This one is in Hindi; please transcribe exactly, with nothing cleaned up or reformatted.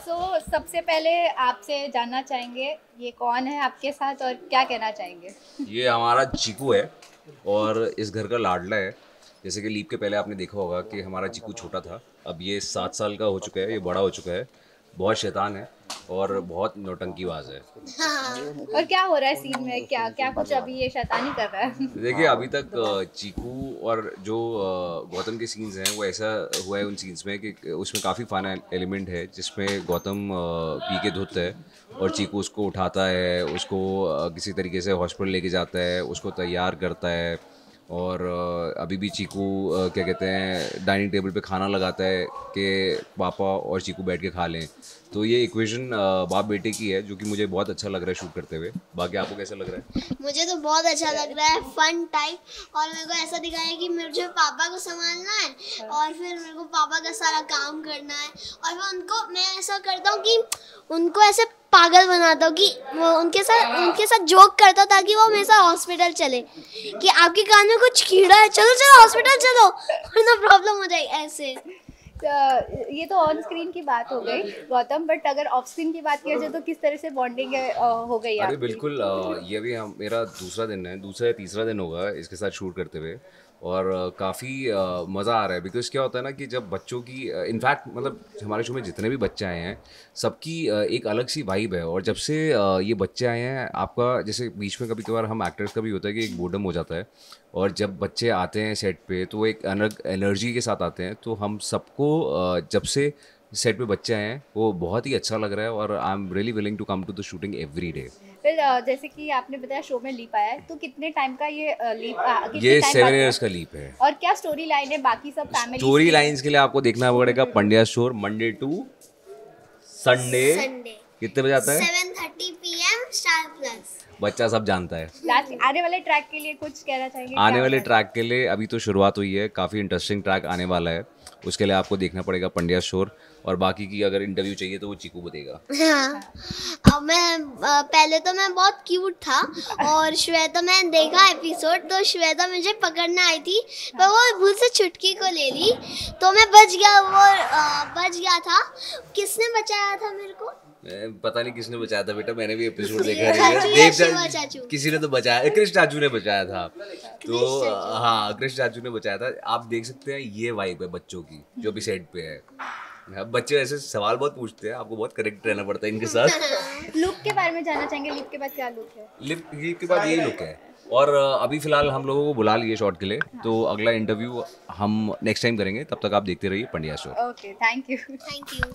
सो uh, so, सबसे पहले आपसे जानना चाहेंगे ये कौन है आपके साथ और क्या कहना चाहेंगे। ये हमारा चीकू है और इस घर का लाडला है। जैसे कि लीप के पहले आपने देखा होगा कि हमारा चीकू छोटा था, अब ये सात साल का हो चुका है, ये बड़ा हो चुका है, बहुत शैतान है और बहुत नौटंकीबाज है। हाँ। और क्या हो रहा है सीन में, क्या क्या कुछ अभी ये शैतानी कर रहा है? देखिए अभी तक चीकू और जो गौतम के सीन्स हैं वो ऐसा हुआ है उन सीन्स में कि उसमें काफ़ी फन एलिमेंट है, जिसमें गौतम पी के धुत है और चीकू उसको उठाता है, उसको किसी तरीके से हॉस्पिटल लेके जाता है, उसको तैयार करता है और अभी भी चीकू क्या कहते हैं डाइनिंग टेबल पे खाना लगाता है कि पापा और चीकू बैठ के खा लें। तो ये इक्वेशन बाप बेटे की है जो कि मुझे बहुत अच्छा लग रहा है शूट करते हुए। बाकी आपको कैसा लग रहा है? मुझे तो बहुत अच्छा लग रहा है, फन टाइप, और मेरे को ऐसा दिखाया कि मुझे पापा को संभालना है और फिर मेरे को पापा का सारा काम करना है और फिर उनको मैं ऐसा करता हूँ कि उनको ऐसे पागल बनाता हूँ कि वो उनके साथ उनके साथ जोक करता ताकि वो हमेशा हॉस्पिटल चले कि आपके कान में कुछ कीड़ा है, चलो चलो हॉस्पिटल चलो वरना प्रॉब्लम हो जाए। ऐसे तो ये तो ऑन स्क्रीन की बात हो गई गौतम, बट अगर ऑफ स्क्रीन की बात किया जाए तो किस तरह से बॉन्डिंग हो गई? अरे बिल्कुल, ये भी हम मेरा दूसरा दिन है, दूसरा या तीसरा दिन होगा इसके साथ शूट करते हुए और काफ़ी मज़ा आ रहा है। बिकॉज क्या होता है ना कि जब बच्चों की इनफैक्ट मतलब हमारे शो में जितने भी बच्चे आए हैं सबकी एक अलग सी वाइब है और जब से ये बच्चे आए हैं आपका जैसे बीच में कभी कभार हम एक्टर्स का भी होता है कि एक बोर्डम हो जाता है और जब बच्चे आते हैं सेट पे तो एक अलग एनर्जी के साथ आते हैं। तो हम सबको जब से सेट पे बच्चे आए हैं वो बहुत ही अच्छा लग रहा है और I am really willing to come to the shooting every day. फिर जैसे कि आपने बताया शो में लीप आया है, तो कितने टाइम का ये लीप आ, ये सेवन इयर्स का लीप है और क्या स्टोरी लाइन है? बाकी सब फैमिली स्टोरी लाइंस के लिए आपको देखना पड़ेगा Pandya store, Monday to Sunday. कितने बजे आता है? Seven thirty P M Star Plus. बच्चा सब जानता है। आने वाले ट्रैक के लिए कुछ कहना चाहिए? आने वाले ट्रैक के लिए अभी तो शुरुआत हुई है, काफ़ी इंटरेस्टिंग ट्रैक आने वाला है, उसके लिए आपको देखना पड़ेगा पंड्या स्टोर। और बाकी की अगर इंटरव्यू चाहिए तो वो चीकू बताएगा। हाँ। अब मैं पहले तो मैं बहुत क्यूट था और श्वेता मैंने देखा एपिसोड तो श्वेता मुझे पकड़ने आई थी पर वो भूल से चुटकी को ले ली तो मैं बच गया, वो बच गया था। किसने बचाया था मेरे को पता नहीं किसने बचाया था बेटा, मैंने भी एपिसोड देखा है, किसी ने तो बचाया, कृष्ण चाचू ने बचाया था। तो हाँ कृष्ण चाचू ने बचाया था। आप देख सकते हैं ये वाइब है बच्चों की जो अभी सेट पे है। बच्चे ऐसे सवाल बहुत पूछते हैं, आपको बहुत करेक्ट रहना पड़ता है इनके साथ। लुक के बारे में जानना चाहेंगे, लुक के बाद क्या लुक है? लुक लुक के बाद यही लुक है और अभी फिलहाल हम लोगों को बुला लिए शॉट के लिए। हाँ। तो अगला इंटरव्यू हम नेक्स्ट टाइम करेंगे, तब तक आप देखते रहिए Pandya show. Okay, thank you. Thank you.